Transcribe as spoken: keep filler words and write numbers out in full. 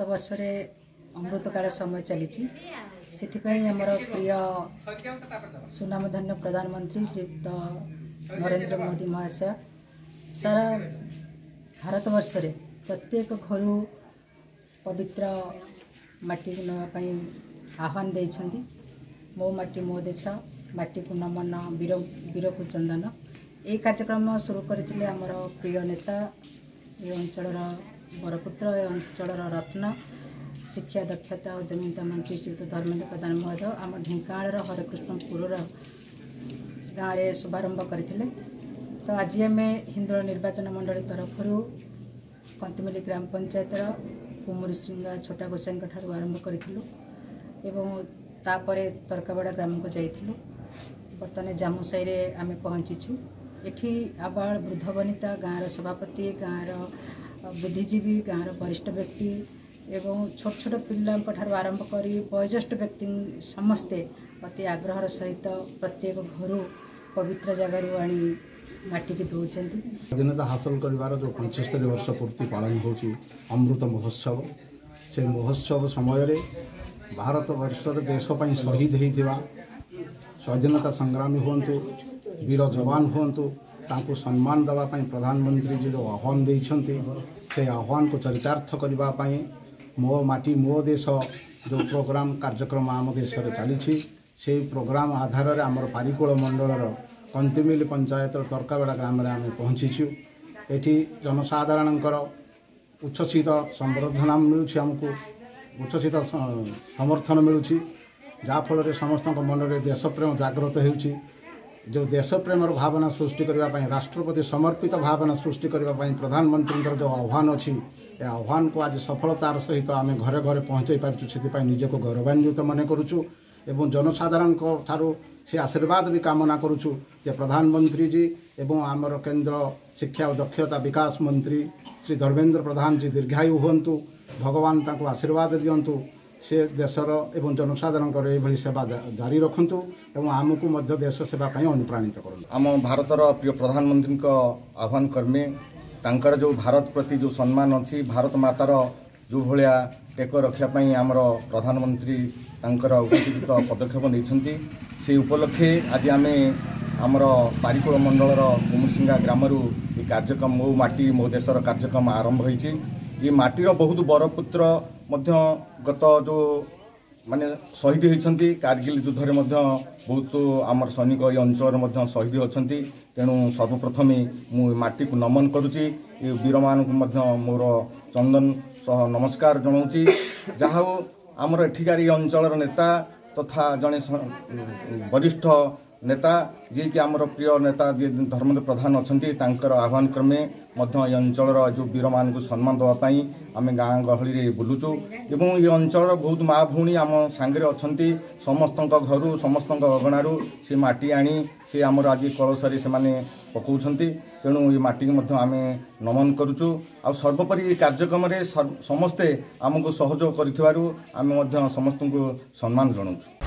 गत वर्ष अमृतकाल समय चली आमर प्रिय सुनामधन्य प्रधानमंत्री श्रीयुक्त नरेन्द्र मोदी महाशय सारा भारत वर्ष रे प्रत्येक घर पवित्र माटी को नापाई आह्वान देइछन्ती। मो माटी मो देश माटी को नमन वीर वीर को चंदन ये कार्यक्रम शुरू करथिले आमर प्रिय नेता ये अंचल बरपुत्र अंचल रत्न शिक्षा दक्षता उद्यमिता मंत्री श्रीयुक्त धर्मेन्द्र प्रधान महोदय आम ढेंकाणर हरेकृष्णपुर गाँव में शुभारंभ करथिले। तो आज आम हिंदोला निर्वाचन मंडली तरफ कंतमिली ग्राम पंचायतर कुमुरीसिंगा छोटा गोसाई ठार आरंभ करूँ एवं तापर तरकावाड़ा ग्राम को जाइलु। बर्तमान जामुसाई आम पहुँचीछू। एठी आबाल वृद्ध वनिता गाँवर सभापति गाँवर बुद्धिजीवी गाँवर वरिष्ठ व्यक्ति एवं छोट छोट पिलाठार आरंभ कर वयोज्येष्ठ व्यक्ति समस्ते अति आग्रह सहित प्रत्येक घर पवित्र जगार आनी माटी की दौरान स्वाधीनता हासिल कर जो पंचस्तरी वर्ष पूर्ति पालन होची अमृत महोत्सव से महोत्सव समय रे भारत वर्ष देशपाई शहीद होता स्वाधीनता संग्रामी हूँ वीर जवान हूँ तांको सम्मान देवाई प्रधानमंत्री जी जो आह्वान देते से आह्वान को चरितार्थ करने मो माटी मो देश जो प्रोग्राम कार्यक्रम आम देश चली से प्रोग्राम आधार में आम पारिकोल मंडलर कंतिमिल पंचायत तरकावाड़ा ग्राम में आम पहुँचीचु। ये जनसाधारण उच्छ्वसित संवर्धना मिलूँ आमको उच्छ्वसित समर्थन मिलूँ जहाँफल समस्त मन में देशप्रेम जागृत हो जो देश प्रेमर भावना सृष्टि करने राष्ट्रपति समर्पित भावना सृष्टि करने प्रधानमंत्री जो आह्वान अच्छी ए आह्वान को आज सफलतार सहित आम घरे घरे पहुँचे पार्चुँ निजक गौरवान्वित मन करूँ एवं जनसाधारण ठारू से आशीर्वाद भी कामना करूँ जे प्रधानमंत्री जी एवं आमर केन्द्र शिक्षा और दक्षता विकास मंत्री श्री धर्मेन्द्र प्रधान जी दीर्घायु हूँ भगवान तांको आशीर्वाद दियंतु से देशर एवं जनसाधारण ये सेवा जारी रखुँ एवं आमको मध्य देश सेवा अनुप्राणित कर आम भारतर प्रिय प्रधानमंत्री आह्वान कर्मे तांकर जो भारत प्रति जो सम्मान अच्छी भारत मातार जो भाया टेक रखापी आमर प्रधानमंत्री तांकर उपजीवित पदक्षेप नहीं से उपलक्षे आज आम आमर पारिकोल मंडलर कुमुरसिंगा ग्राम कार्यक्रम मो माटी मो देशर कार्यक्रम आरंभ होती। ये माटीर बहुत बरपुत्र मध्य गत जो माने शहीद होती कारगिल युद्ध में बहुत आमर सैनिक ये अंचल में शहीद होती तेणु सर्वप्रथम मु माटी को नमन करुँची वीर मानक मोर चंदन सह नमस्कार जनाऊँची। जहाँ आमर एठिकार ये अंचल नेता तथा जड़े वरिष्ठ नेता जी कि आमर प्रिय नेता जी धर्मेन्द्र प्रधान अच्छी आह्वान क्रमे ये अंचल जो वीर मान को सम्मान देवाई आम गाँ गहली बुलूचु एवं ये अंचल बहुत माँ भी आम सांगे अच्छी समस्त घर समस्त अगणारू से माटी आनी से आमर आज कलशरी से पकाउछंती तेणु ये माटी को आम नमन करुचु। आ सर्वोपरि कार्यक्रम समस्ते आमको सहयोग कर समस्त को सम्मान जनाऊँ।